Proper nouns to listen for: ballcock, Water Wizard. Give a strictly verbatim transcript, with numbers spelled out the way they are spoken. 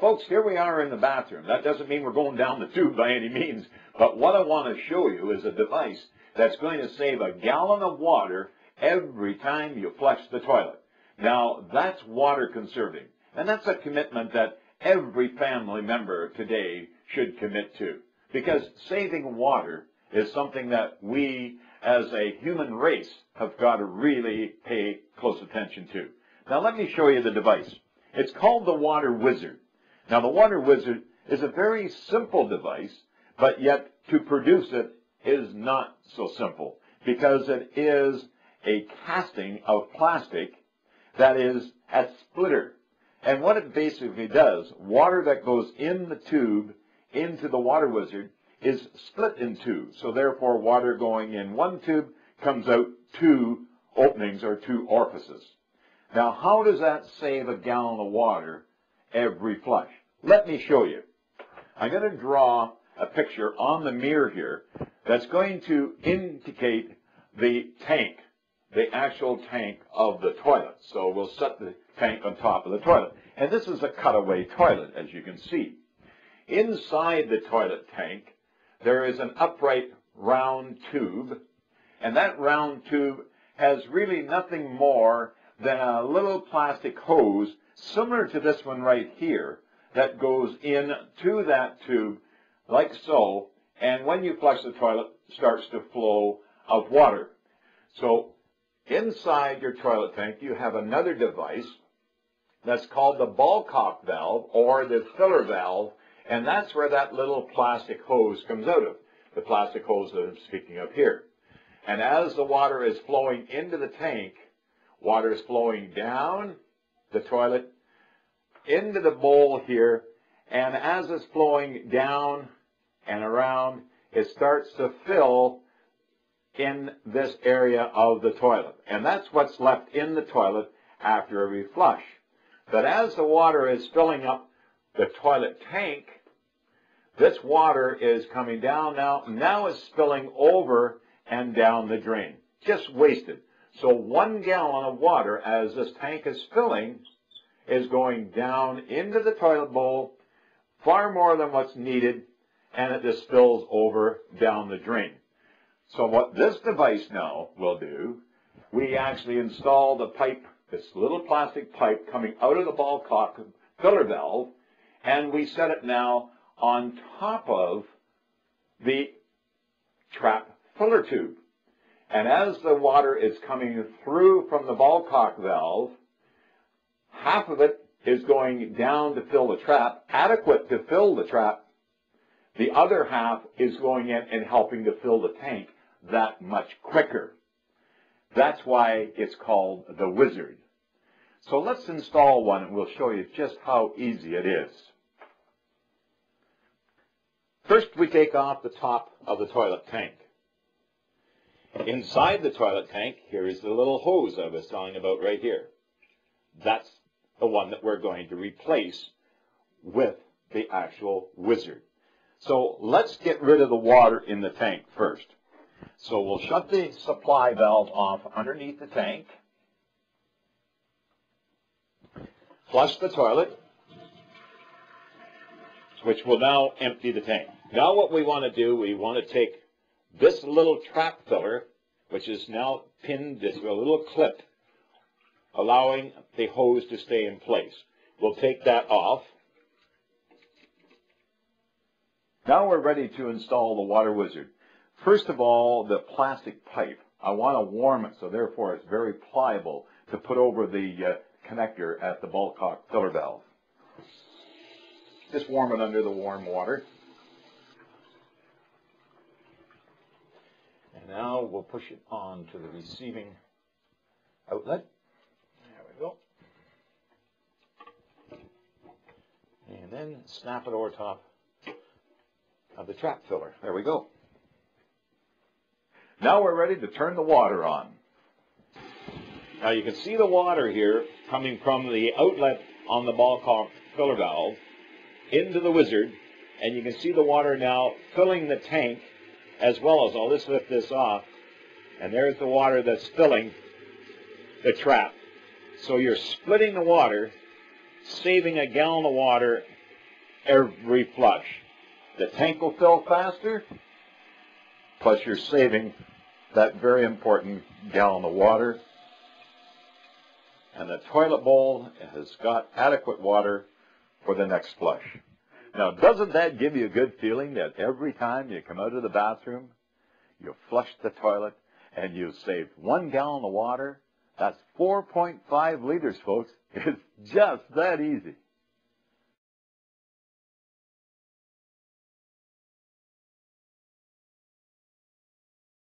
folks, here we are in the bathroom. That doesn't mean we're going down the tube by any means. But what I want to show you is a device that's going to save a gallon of water every time you flush the toilet. Now, that's water conserving. And that's a commitment that every family member today should commit to. Because saving water is something that we as a human race have got to really pay close attention to. Now, let me show you the device. It's called the Water Wizard. Now, the Water Wizard is a very simple device, but yet to produce it is not so simple, because it is a casting of plastic that is a splitter. And what it basically does, water that goes in the tube into the Water Wizard is split in two. So therefore, water going in one tube comes out two openings or two orifices. Now, how does that save a gallon of water every flush? Let me show you. I'm going to draw a picture on the mirror here that's going to indicate the tank, the actual tank of the toilet. So we'll set the tank on top of the toilet. And this is a cutaway toilet, as you can see. Inside the toilet tank, there is an upright round tube, and that round tube has really nothing more than a little plastic hose, similar to this one right here, that goes in to that tube, like so, and when you flush the toilet, starts to flow of water. So inside your toilet tank, you have another device that's called the ballcock valve, or the filler valve, and that's where that little plastic hose comes out of, the plastic hose that I'm speaking of here. And as the water is flowing into the tank, water is flowing down the toilet, into the bowl here, and as it's flowing down and around, it starts to fill in this area of the toilet. And that's what's left in the toilet after every flush. But as the water is filling up the toilet tank, this water is coming down now. Now it's spilling over and down the drain. Just wasted. So one gallon of water, as this tank is filling, is going down into the toilet bowl, far more than what's needed, and it just spills over down the drain. So what this device now will do, we actually install the pipe, this little plastic pipe coming out of the ballcock filler valve, and we set it now on top of the trap filler tube. And as the water is coming through from the ballcock valve, half of it is going down to fill the trap, adequate to fill the trap. The other half is going in and helping to fill the tank that much quicker. That's why it's called the Wizard. So let's install one, and we'll show you just how easy it is. First, we take off the top of the toilet tank. Inside the toilet tank, here is the little hose I was talking about right here. That's the one that we're going to replace with the actual Wizard. So let's get rid of the water in the tank first. So we'll shut the supply valve off underneath the tank. Flush the toilet, which will now empty the tank. Now what we want to do, we want to take this little trap filler, which is now pinned to a little clip, allowing the hose to stay in place. We'll take that off. Now we're ready to install the Water Wizard. First of all, the plastic pipe. I want to warm it, so therefore it's very pliable to put over the uh, connector at the ballcock filler valve. Just warm it under the warm water. Now we'll push it on to the receiving outlet. There we go. And then snap it over top of the trap filler. There we go. Now we're ready to turn the water on. Now you can see the water here coming from the outlet on the ballcock filler valve into the Wizard, and you can see the water now filling the tank as well as, I'll just lift this off, and there's the water that's filling the trap. So you're splitting the water, saving a gallon of water every flush. The tank will fill faster, plus you're saving that very important gallon of water. And the toilet bowl has got adequate water for the next flush. Now, doesn't that give you a good feeling that every time you come out of the bathroom, you flush the toilet, and you've saved one gallon of water? That's four point five liters, folks. It's just that easy.